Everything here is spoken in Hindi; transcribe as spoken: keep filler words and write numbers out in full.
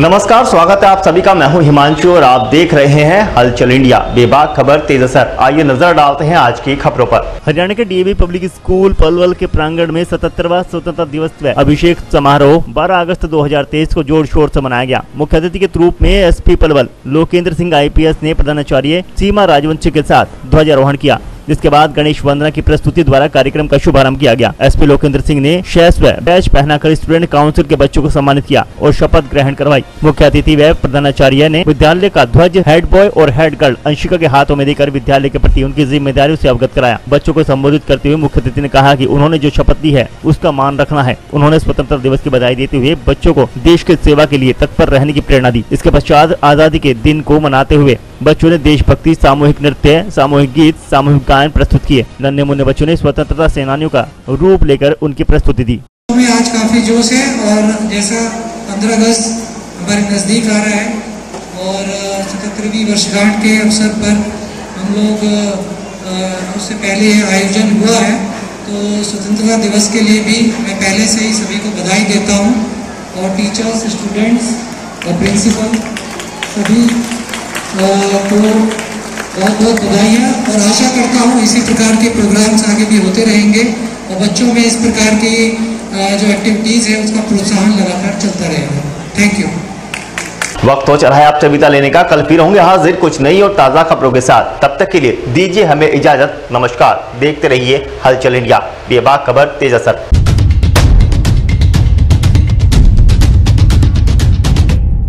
नमस्कार, स्वागत है आप सभी का। मैं हूं हिमांशु और आप देख रहे हैं हलचल इंडिया, बेबाक खबर तेज असर। आइए नजर डालते हैं आज की खबरों पर। हरियाणा के डीएवी पब्लिक स्कूल पलवल के प्रांगण में सतहत्तरवां स्वतंत्रता दिवस अभिषेक समारोह बारह अगस्त दो हजार तेईस को जोर शोर से मनाया गया। मुख्य अतिथि के रूप में एसपी पलवल लोकेन्द्र सिंह आईपीएस ने प्रधानाचार्य सीमा राजवंश के साथ ध्वजारोहण किया, जिसके बाद गणेश वंदना की प्रस्तुति द्वारा कार्यक्रम का शुभारंभ किया गया। एसपी लोकेन्द्र सिंह ने शैस व बैच पहनाकर स्टूडेंट काउंसिल के बच्चों को सम्मानित किया और शपथ ग्रहण करवाई। मुख्य अतिथि व प्रधानाचार्य ने विद्यालय का ध्वज हेड बॉय और हेड गर्ल अंशिका के हाथों में देकर विद्यालय के प्रति उनकी जिम्मेदारियों से अवगत कराया। बच्चों को संबोधित करते हुए मुख्य अतिथि ने कहा कि उन्होंने जो शपथ ली है उसका मान रखना है। उन्होंने स्वतंत्रता दिवस की बधाई देते हुए बच्चों को देश की सेवा के लिए तत्पर रहने की प्रेरणा दी। इसके पश्चात आजादी के दिन को मनाते हुए बच्चों ने देशभक्ति, सामूहिक नृत्य, सामूहिक गीत, सामूहिक गायन प्रस्तुत किए। नन्हे मुन्ने बच्चों ने स्वतंत्रता सेनानियों का रूप लेकर उनकी प्रस्तुति दी। हमें आज काफी जोश है और जैसा पंद्रह अगस्त हमारे नजदीक आ रहा है और सतहत्तरवीं वर्षगांठ के अवसर पर हम लोग उससे पहले आयोजन हुआ है, तो स्वतंत्रता दिवस के लिए भी मैं पहले से ही सभी को बधाई देता हूँ और टीचर्स, स्टूडेंट्स और प्रिंसिपल सभी तो बहुत बहुत बधाई है और आशा करता हूँ इसी प्रकार के प्रोग्राम्स आगे भी होते रहेंगे और बच्चों में इस प्रकार की जो एक्टिविटीज है उसका प्रोत्साहन लगातार चलता रहेगा। Thank you. वक्त हो चला है आपसे विदा लेने का। कल फिर होंगे हाजिर कुछ नई और ताज़ा खबरों के साथ। तब तक के लिए दीजिए हमें इजाजत। नमस्कार, देखते रहिए हलचल इंडिया, बेबाक खबर तेज असर।